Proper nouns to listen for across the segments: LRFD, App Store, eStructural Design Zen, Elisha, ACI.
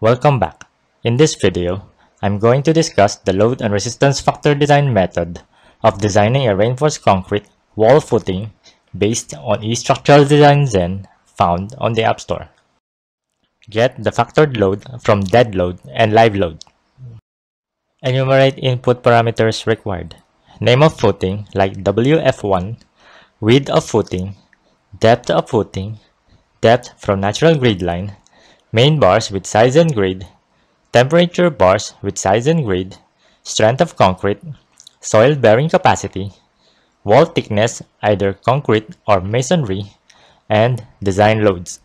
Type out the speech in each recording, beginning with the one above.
Welcome back. In this video, I'm going to discuss the load and resistance factor design method of designing a reinforced concrete wall footing based on eStructural Design Zen found on the App Store. Get the factored load from dead load and live load. Enumerate input parameters required. Name of footing like WF1, width of footing, depth of footing, depth from natural grid line, main bars with size and grade, temperature bars with size and grade, strength of concrete, soil bearing capacity, wall thickness either concrete or masonry, and design loads.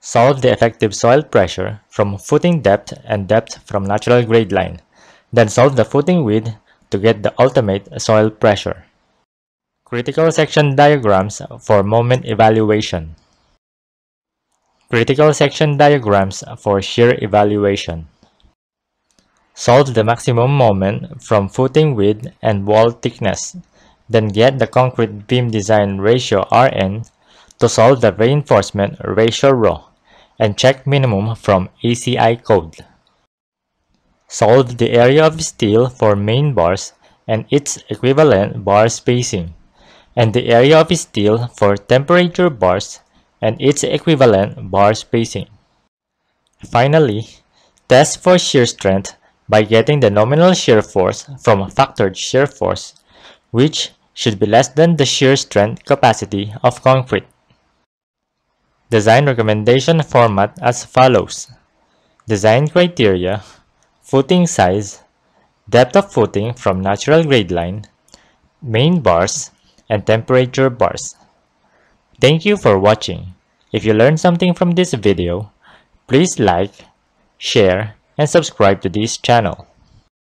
Solve the effective soil pressure from footing depth and depth from natural grade line, then solve the footing width to get the ultimate soil pressure. Critical section diagrams for moment evaluation. Critical section diagrams for shear evaluation. Solve the maximum moment from footing width and wall thickness, then get the concrete beam design ratio Rn to solve the reinforcement ratio Rho, and check minimum from ACI code. Solve the area of steel for main bars and its equivalent bar spacing, and the area of steel for temperature bars and its equivalent bar spacing. Finally, test for shear strength by getting the nominal shear force from factored shear force, which should be less than the shear strength capacity of concrete. Design recommendation format as follows: design criteria, footing size, depth of footing from natural grade line, main bars, and temperature bars. Thank you for watching. If you learned something from this video, please like, share, and subscribe to this channel.